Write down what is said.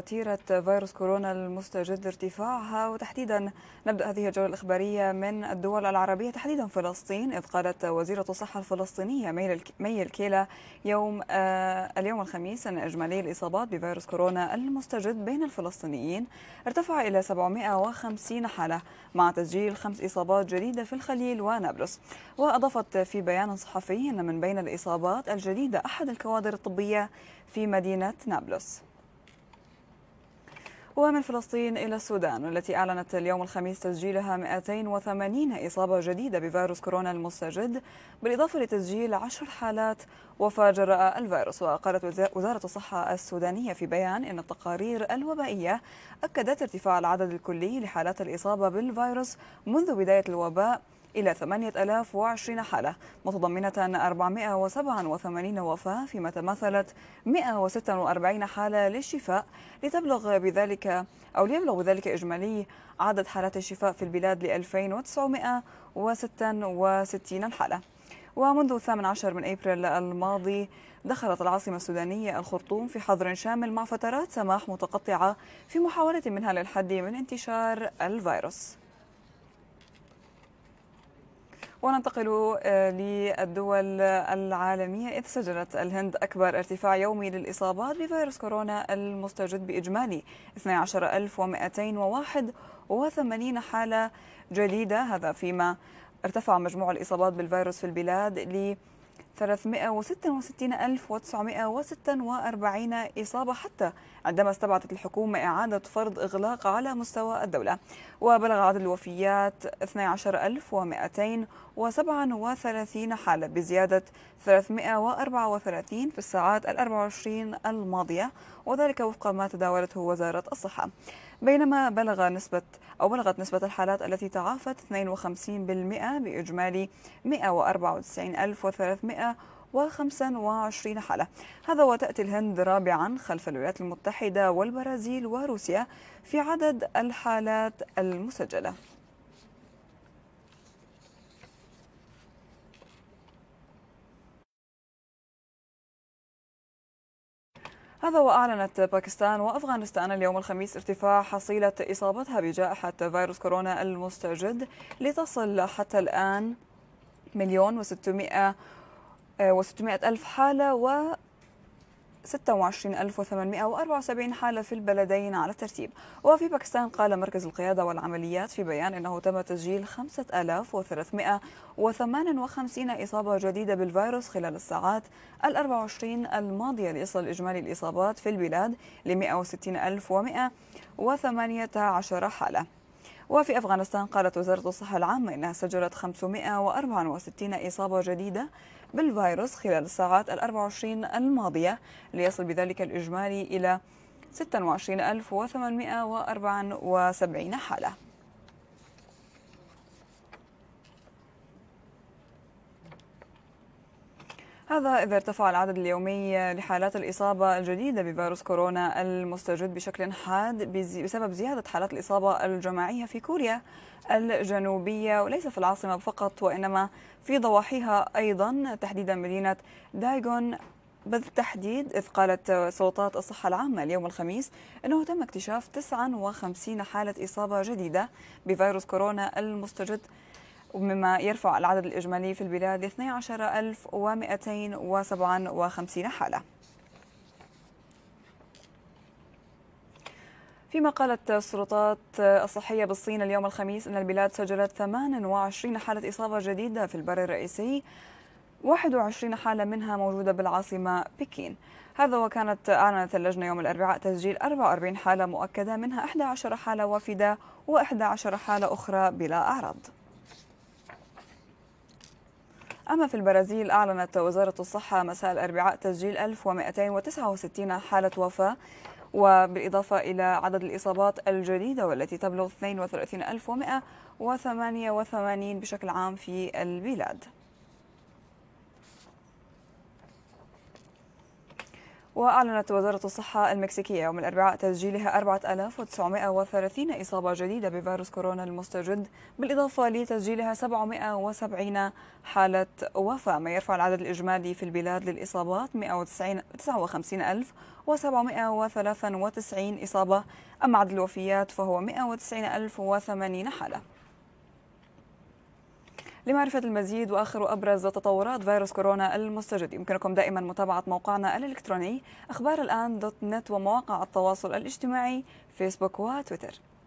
وتيرة فيروس كورونا المستجد ارتفاعها، وتحديدا نبدأ هذه الجولة الإخبارية من الدول العربية تحديدا فلسطين، إذ قالت وزيرة الصحة الفلسطينية مي الكيلة اليوم الخميس أن إجمالي الإصابات بفيروس كورونا المستجد بين الفلسطينيين ارتفع إلى 750 حالة، مع تسجيل 5 إصابات جديدة في الخليل ونابلس. وأضافت في بيان صحفي أن من بين الإصابات الجديدة أحد الكوادر الطبية في مدينة نابلس. ومن فلسطين إلى السودان، والتي أعلنت اليوم الخميس تسجيلها 280 إصابة جديدة بفيروس كورونا المستجد، بالإضافة لتسجيل 10 حالات وفاة جراء الفيروس. وقالت وزارة الصحة السودانية في بيان إن التقارير الوبائية أكدت ارتفاع العدد الكلي لحالات الإصابة بالفيروس منذ بداية الوباء إلى 8020 حالة، متضمنة 487 وفاة، فيما تماثلت 146 حالة للشفاء، ليبلغ بذلك إجمالي عدد حالات الشفاء في البلاد ل 2966 حالة. ومنذ 18 من أبريل الماضي دخلت العاصمة السودانية الخرطوم في حظر شامل، مع فترات سماح متقطعة في محاولة منها للحد من انتشار الفيروس. وننتقل للدول العالمية، إذ سجلت الهند أكبر ارتفاع يومي للإصابات بفيروس كورونا المستجد بإجمالي 12281 حالة جديدة، هذا فيما ارتفع مجموع الإصابات بالفيروس في البلاد ل 366946 إصابة، حتى عندما استبعدت الحكومة إعادة فرض إغلاق على مستوى الدولة. وبلغ عدد الوفيات 12237 حالة، بزيادة 334 في الساعات 24 الماضية، وذلك وفق ما تداولته وزارة الصحة. بينما بلغت نسبة الحالات التي تعافت 52% بإجمالي 195325 حالة، هذا وتأتي الهند رابعا خلف الولايات المتحدة والبرازيل وروسيا في عدد الحالات المسجلة. هذا وأعلنت باكستان وأفغانستان اليوم الخميس ارتفاع حصيلة إصابتها بجائحة فيروس كورونا المستجد، لتصل حتى الآن 1,600,000 حالة و 26874 حالة في البلدين على الترتيب. وفي باكستان قال مركز القيادة والعمليات في بيان أنه تم تسجيل 5358 إصابة جديدة بالفيروس خلال الساعات 24 الماضية، ليصل إجمالي الإصابات في البلاد ل 160118 حالة. وفي أفغانستان قالت وزارة الصحة العامة أنها سجلت 564 إصابة جديدة بالفيروس خلال الساعات 24 الماضية، ليصل بذلك الإجمالي إلى 26874 حالة. هذا إذا ارتفع العدد اليومي لحالات الإصابة الجديدة بفيروس كورونا المستجد بشكل حاد بسبب زيادة حالات الإصابة الجماعية في كوريا الجنوبية، وليس في العاصمة فقط وإنما في ضواحيها أيضا، تحديدا مدينة دايجون بالتحديد، إذ قالت سلطات الصحة العامة اليوم الخميس أنه تم اكتشاف 59 حالة إصابة جديدة بفيروس كورونا المستجد، مما يرفع العدد الإجمالي في البلاد ل 12257 حالة. فيما قالت السلطات الصحية بالصين اليوم الخميس أن البلاد سجلت 28 حالة إصابة جديدة في البر الرئيسي، 21 حالة منها موجودة بالعاصمة بكين. هذا أعلنت اللجنة يوم الأربعاء تسجيل 44 حالة مؤكدة، منها 11 حالة وافدة و11 حالة أخرى بلا أعراض. أما في البرازيل أعلنت وزارة الصحة مساء الأربعاء تسجيل 1269 حالة وفاة، وبالإضافة إلى عدد الإصابات الجديدة والتي تبلغ 32188 بشكل عام في البلاد. وأعلنت وزارة الصحة المكسيكية يوم الأربعاء تسجيلها 4930 إصابة جديدة بفيروس كورونا المستجد، بالإضافة لتسجيلها 770 حالة وفاة، ما يرفع العدد الإجمالي في البلاد للإصابات 159000 و793 إصابة، أما عدد الوفيات فهو 190,080 حالة. لمعرفة المزيد وآخر أبرز تطورات فيروس كورونا المستجد يمكنكم دائما متابعة موقعنا الإلكتروني أخبار الآن .net ومواقع التواصل الاجتماعي فيسبوك وتويتر.